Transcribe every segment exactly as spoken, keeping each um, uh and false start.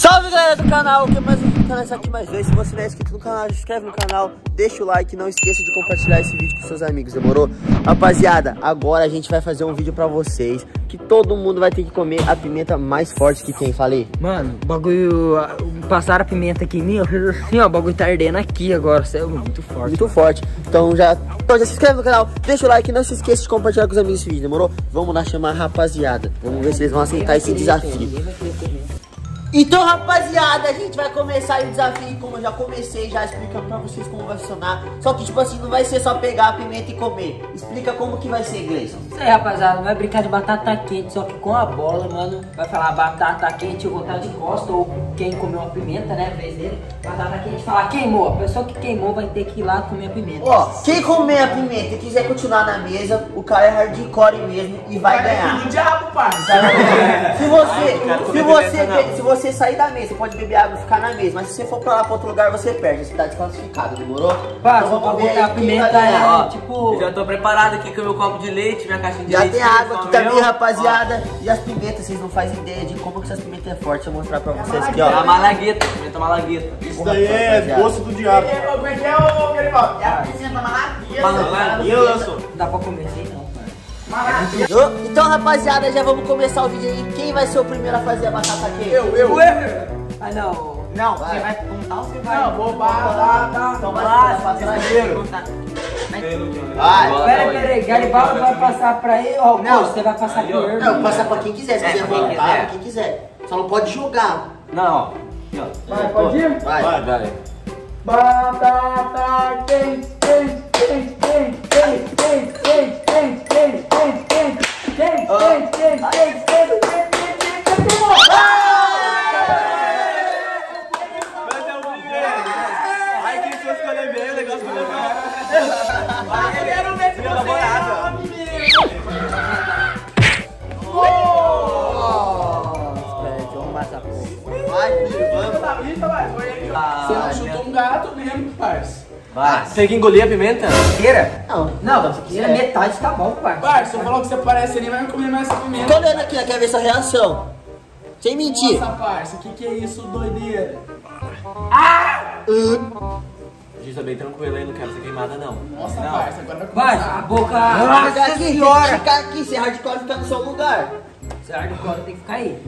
Salve galera do canal, que mais um canal aqui mais vezes. Se você não é inscrito no canal, se inscreve no canal, deixa o like, não esqueça de compartilhar esse vídeo com seus amigos, demorou? Rapaziada, agora a gente vai fazer um vídeo pra vocês que todo mundo vai ter que comer a pimenta mais forte que tem, falei? Mano, o bagulho, passaram a pimenta aqui em mim, assim ó, o bagulho tá ardendo aqui agora, isso é muito forte. Muito forte, então já, então já se inscreve no canal, deixa o like, não se esqueça de compartilhar com os amigos esse vídeo, demorou? Vamos lá chamar a rapaziada, vamos ver se eles vão aceitar esse desafio. Então, rapaziada, a gente vai começar aí o desafio, como eu já comecei, já explicando pra vocês como vai funcionar. Só que, tipo assim, não vai ser só pegar a pimenta e comer. Explica como que vai ser, Gleison. Isso aí, rapaziada, vai brincar de batata quente, só que com a bola, mano. Vai falar batata quente, eu vou estar de costa, ou quem comeu a pimenta, né, vez dele. Batata quente, falar queimou. A pessoa que queimou vai ter que ir lá comer a pimenta. Ó, quem comer a pimenta e quiser continuar na mesa, o cara é hardcore mesmo e vai, vai ganhar. Vai diabo, parceiro. Se você, Ai, se você, bebe, se você... você sair da mesa, você pode beber água e ficar na mesa, mas se você for pra lá, pra outro lugar, você perde, você tá desclassificado, demorou? Pá, então vamos ver a pimenta, é, ó, tipo... Eu já tô preparado aqui com o meu copo de leite, minha caixinha de já leite. Já tem água aqui também, meu, rapaziada, ó. E as pimentas, vocês não fazem ideia de como que essas pimentas é forte, eu vou mostrar pra vocês aqui, ó. É a malagueta, pimenta malagueta. Isso daí é doce do diabo. É o é a pimenta malagueta. Malagueta. Não dá pra comer assim, não. Então, rapaziada, já vamos começar o vídeo aí. Quem vai ser o primeiro a fazer a batata quente? Eu, eu. Ah, não. Não, vai. Você vai contar ou você vai? Não, vou batata. Então vai fazer primeiro. Peraí, peraí. Garibaldo vai passar pra ele. Ó, não, você vai passar pro eu. Não, passa pra quem quiser. Se quiser voltar, pra quem quiser. Só não pode jogar. Não, ó. Vai, pode ir? Vai, vai. Batata quente, quente, quente, quente, quente, quente, quente. Você chutou um gato mesmo, parça. Ah, você tem que engolir a pimenta? Inteira? Não, não, se quiser metade tá bom, parça. Parça, se eu falar que você parece ali, vai comer mais pimenta. Tô olhando aqui, quer ver sua reação. Sem mentir. Nossa, parça, o que, que é isso, doideira? Ah! Uh. Gente, tá bem tranquilo aí, não quero ser queimada, não. Nossa, não. Parça, agora vai começar. Vai, a boca... Nossa, Nossa senhora! Fica aqui, se é hardcore, fica no seu lugar. Se é hardcore, tem que ficar aí.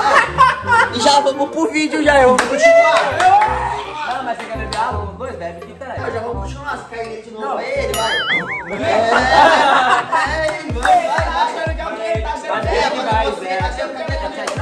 Ah. E já vamos pro vídeo, já, eu vou continuar. Não, mas você quer beber água? Vamos dois, bebe aqui, tá? Eu já vou puxar umas carinhas de novo. É ele, vai. É, é ele, vai, vai. Tá achando que é o quê? Tá achando que é o quê? Tá achando que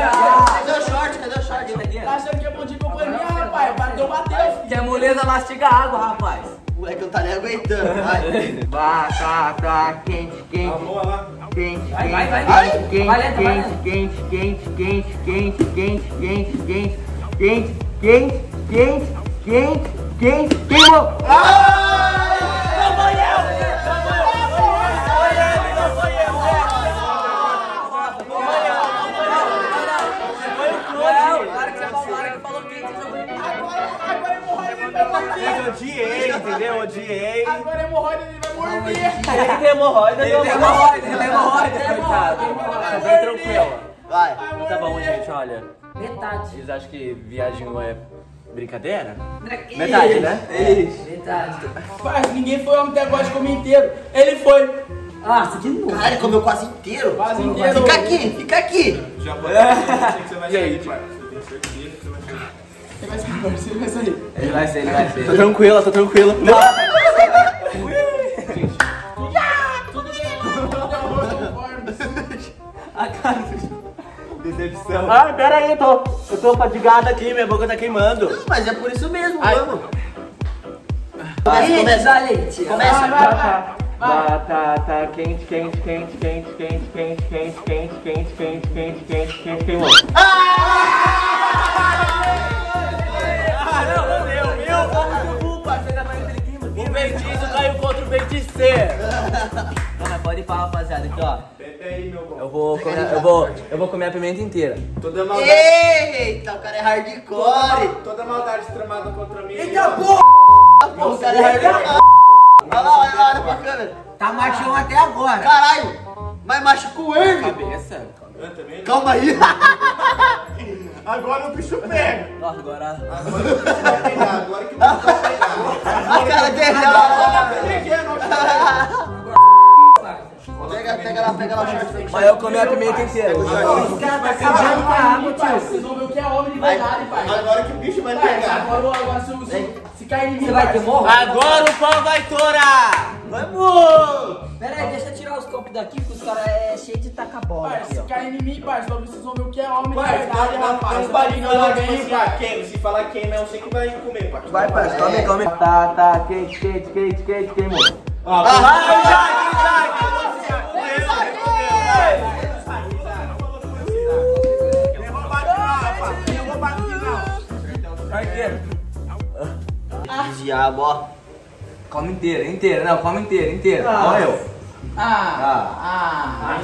é o Cadê o short? Cadê o short? Tá achando que é bom de companhia, rapaz? Bateu, bateu. Que a moleza mastiga água, rapaz. Moleque, não tá nem aguentando, vai. Batata quente, quente. Vamos lá. Quente, vai, vai, vai. Quente, quente, quente, quente, quente, quente, quente, quente, quente, quente, quente. Quem? Quem? Quem? Ah! Não foi eu! Não foi eu! Não foi eu! Não foi eu! Não foi eu! Não foi eu! Não foi eu! Não foi eu! Para que você falou, para que falou quente! Agora hemorroide vai morrer! Eu odiei, entendeu? Odiei! Agora hemorroide vai morrer! Ele tem hemorroide! Ele tem hemorroide! Ele tem hemorroide! Coitado! Bem tranquilo! Vai! Tá bom, gente, olha! Metade! Eles acham que viagem não é... brincadeira? Draquinha. Metade, né? Isso. Metade. Mas ninguém foi até agora de comer inteiro. Ele foi. Ah, você de novo. Cara, ele comeu quase inteiro. Quase inteiro. Fica aqui, fica aqui. Já foi. E aí, pai? Você tem certeza que você vai sair. Você vai sair, você vai sair. Ele vai sair, ele vai sair. Tô tranquila, tô tranquila. Gente. Tudo bem. A cara... decepção. Ah, pera aí, eu tô, eu tô fadigada aqui, minha boca tá queimando. Não, mas é por isso mesmo, ai, vamos. Começa, começa, leite. Começa, vai, vai, vai. Batata quente, quente, quente, quente, quente, quente, quente, quente, quente, quente, quente, quente, quente, queimou. Ah, não, meu, meu, como que culpa? Você ainda vai entre clima. O feitiço caiu contra o feiticeiro. Não, mas pode falar, rapaziada, aqui, ó. Eu vou, comer, eu, vou, eu vou comer a pimenta inteira. Toda maldade. Eita, o cara é hardcore. Toda maldade tramada contra mim. Eita porra! O cara é hardcore. Olha lá, olha lá, olha pra câmera. Tá machucando até agora. Caralho, mas machucou ele. Cabeça. Calma aí. Agora o bicho pega! Nossa, agora... Agora o bicho vai pegar, agora que o bicho vai pegar! Agora o cara quer dar! Agora eu peguei, não pega! Pega lá, pega lá o short. Mas eu comi a primeira inteira. Os caras tá cavando com a água, tio. Vocês vão ver o que é homem de verdade, pai. Agora que o bicho vai pegar! Agora se cair em mim, você vai ter morro? Agora o pau vai torar! Vamos! Pera aí, deixa eu tirar os copos daqui, porque os caras é cheio de taca-bola. Parça, se cair em mim, parça, vocês vão ver o que é homem. Vai, vai, rapaz. Os balinhos lá vem pra quem? Se falar quem não, eu sei que vai comer, parça. Vai, parça, come, come. Tá, tá, quente, quente, quente, quente, queimou. Ah, vai, Isaac, Isaac! Diabo, ó. Come inteiro, inteiro, não, come inteiro, inteiro. Olha eu. Ah, ah,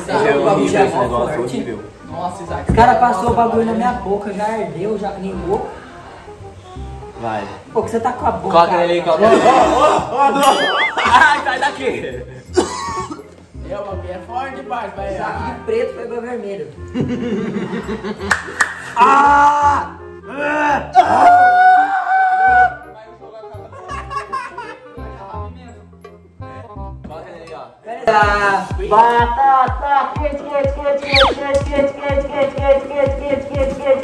horrível. Nossa, Isaac. O cara passou o bagulho na minha boca, já ardeu, já queimou. Vai. Pô, que você tá com a boca. Coloca ele aí, coloca ele. Ai, sai daqui. Meu, o bagulho é forte, pai. Saco de preto foi pra vermelho. Ah! Batata quente, quente, quente, quente, quente, quente, quente, quente, quente, quente, quente, quente,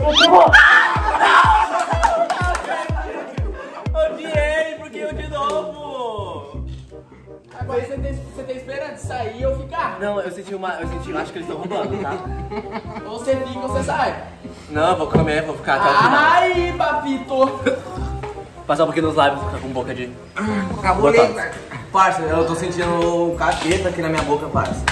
não! Odiei, porque eu de novo! Agora você tem, você tem esperança de sair e eu ficar? Não, eu senti uma. Eu senti, acho que eles estão roubando, tá? Ou você fica ou você sai? Não, eu vou comer, vou ficar até o final. Ai, papito! Passar um pouquinho nos lábios, ficar com boca de. Acabou, cara. Parça, eu tô sentindo o capeta aqui na minha boca, parça.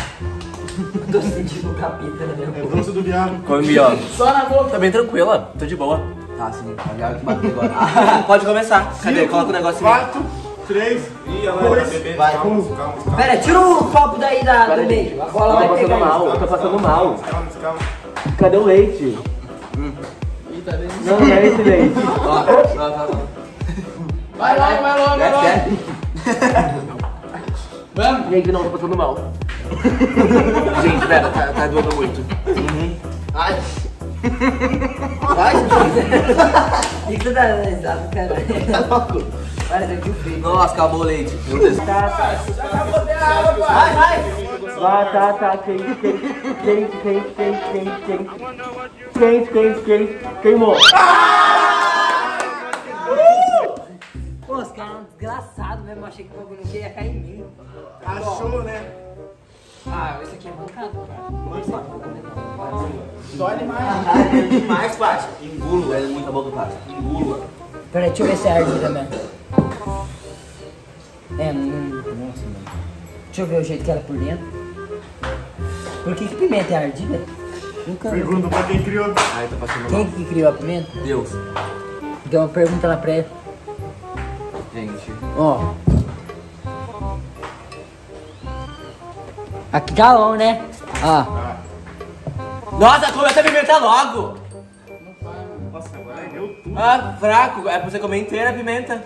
Tô sentindo o capeta na minha boca. É o doce do diabo. Come melhor. Só na boca. Tá bem tranquila, tô de boa. Tá, sim. O diabo que bateu agora. Ah, pode começar. Cadê? Cinco, coloca o negócio quatro, aí. três, e ela dois, vai beber. Vai, calma, calma, calma. Pera, tira o copo daí da, do meio. A bola vai pegar. Mal, eu tô passando mal. Calma, calma. Cadê o leite? Hum. Ih, tá bem. Não, não é esse leite. Ó, ó, ó. Vai logo, vai logo, vai logo. Vamos? Gente, não, tô passando mal. Gente, pera, tá, tá doendo muito. Uhum. Ai. Ai, gente. O que você tá dando, cara? Tá louco? Parece que eu fiz. Nossa, acabou o leite. Meu Deus. Tá, tá. Já acabou de água, pai. Vai, vai. Vai, tá, tá. Quente, quente, quente, quente, quente, quente. Quente, quente, quente. Queimou. Pô, os caras são desgraçados mesmo, achei que o bagulho ia cair em mim. Achou, bom, né? Ah, esse aqui é bancado, cara. Dói mais. Ah, é demais, Pátio. Engula, é muita boca do Pátio. Engula. Peraí, deixa eu ver se é ardida mesmo. É, não sei, mano. Deixa eu ver o jeito que ela é por dentro. Por que que pimenta é ardida? Nunca. Pergunta pra quem criou. Ah, eu tô passando mal. Quem que criou a pimenta? Deus. Deu uma pergunta lá pra ela. Gente, ó, aqui tá bom, né? Ó, ah. Nossa, começa a pimenta logo. Não faz, mano. Nossa, agora deu tudo. Ah, fraco, é pra você comer inteira a pimenta.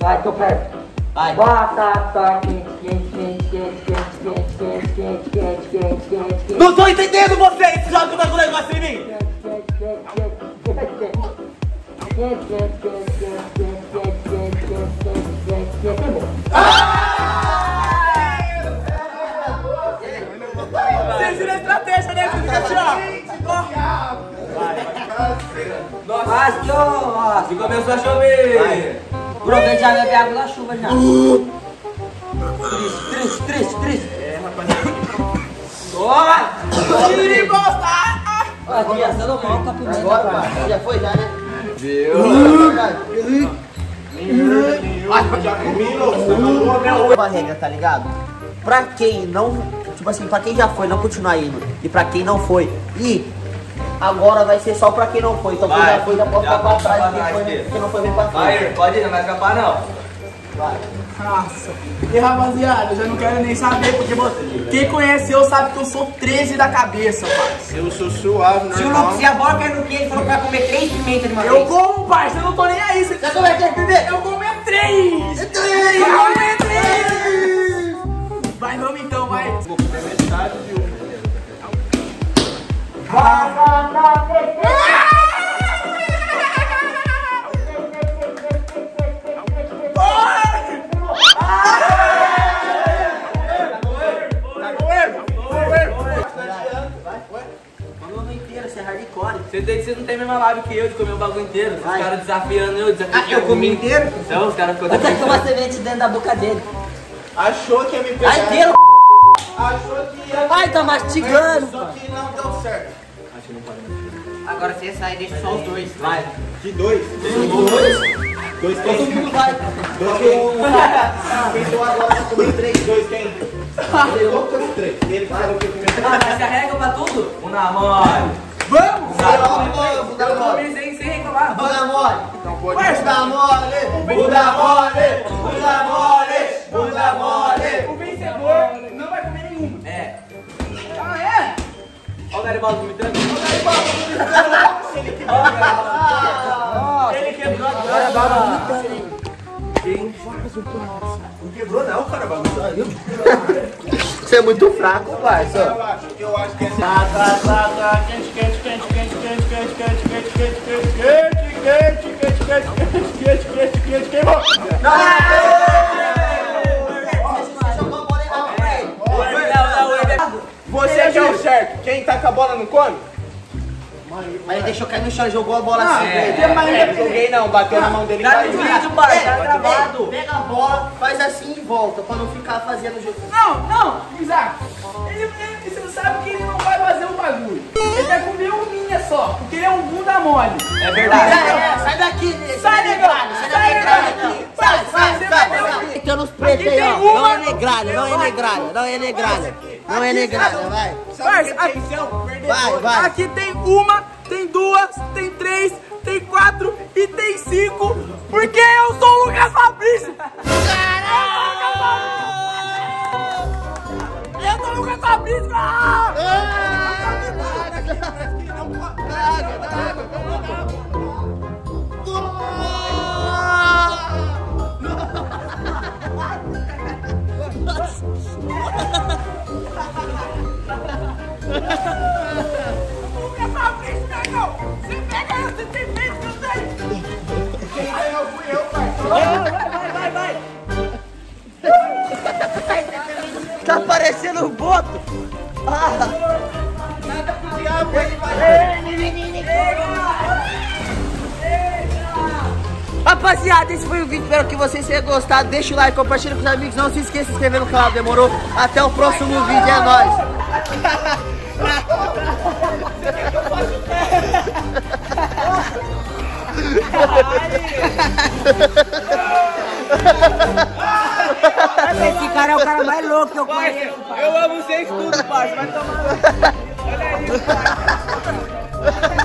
Vai, tô perto. Vai. Batata quente, quente, quente, quente, quente, quente, quente, quente, quente, quente, quente. Não tô entendendo vocês, joga o negócio em mim. Ah! Vocês viram a estratégia, né? Você fica tirando. Nossa, que começou a chover. Pronto, já bebe água da chuva já. Triste, triste, triste. É, rapaziada. Ó! Tire bosta! Ó, criança não mal com a pimenta. Agora, já foi, já, né? Deus! Ai, já comi, não. Uma regra, tá ligado? Pra quem não. Tipo assim, pra quem já foi, não continuar indo. E pra quem não foi. E agora vai ser só pra quem não foi. Então quem já foi, já pode ficar pra trás. Quem não foi, vem pra trás. Vai, pode ir, não vai escapar, não. Vai. Nossa. E rapaziada, eu já não quero nem saber, porque quem conheceu sabe que eu sou treze da cabeça, parceiro. Eu sou suave, né? Se o Lucas e a bola caiu no que ele falou que vai comer três pimentas de uma vez. Eu como, parceiro, eu não tô nem aí. Você quer comer três pimentas? Eu como é três! Eu comer três! Vai, vamos então, vai. Metade de um. Vaza pra P T! Você não tem a mesma live que eu de comer o bagulho inteiro. Vai. Os caras desafiando eu, desafiando. Ah, eu comi inteiro? Então, os caras ficam desafiando. Até que uma semente dentro da boca dele. Achou que ia me pegar. Ai, inteiro, achou que ia... Ai, tá mastigando. Só que não deu certo. Acho que não pode. Agora você sai, deixa só os dois. Vai. Que dois? Dois? Dois? Dois, três. Todo mundo vai. Dois, quem? Então agora eu comi três. Dois, quem? Ele louco de três. Ele falou que eu comi três. Mas carrega pra tudo? Um namoro. Vamos! Buda mole! Sem reclamar! Buda mole! Buda mole! Buda mole! Buda mole! Buda mole! O vencedor não vai comer nenhum! É! Ah, é? Olha o Garibaldo vomitando! Olha o Garibaldo vomitando! Ele quebrou a cara! Ele quebrou a cara! Quem faz o pão? Não quebrou não, cara! Você é muito fraco, parça! Eu acho que é assim. Tá, tá, tá, tá. Quente, quente, quente, quente, quente, quente, quente, quente, quente, quente, quente, quente, quente, quente, quente, quente, quente, queimou. Você que é o certo. Quem tá com a bola não come? Mas ele deixou cair no chão, jogou a bola assim. É, joguei não, bateu na mão dele. Tá desviado, pai, tá travado. Pega a bola, faz assim e volta, pra não ficar fazendo jogo. Não, não, exato. Você não sabe que ele não vai fazer um bagulho. Ele vai comer um minha só, porque ele é um bunda mole. É verdade. É, sai daqui, negão. Sai, negão. Sai, sai, negão. Sai, sai, sai. Tem os pretos aí, ó. Não é negralha, não é negralha, não é negralha. Não é negralha, vai. Vai, vai. Aqui tem uma, tem duas, tem três, tem quatro e tem cinco, porque eu sou o Lucas Fabricio. Caramba! Lucas Fabricio! Ah, Lucas Fabricio pegou! Você pega eu, você tem medo que eu tenho! Quem ganhou fui eu, parceiro! Tá parecendo um boto! Ah. Nada pro diabo, ele vai! Rapaziada, esse foi o vídeo, espero que vocês tenham gostado. Deixa o like, compartilha com os amigos. Não se esqueça de se inscrever no canal, demorou? Até o próximo vídeo, é nóis! Você quer que eu faça o pé? Esse cara é o cara mais louco que eu conheço. Eu amo vocês tudo, parceiro. Vai tomar. Olha aí, parceiro.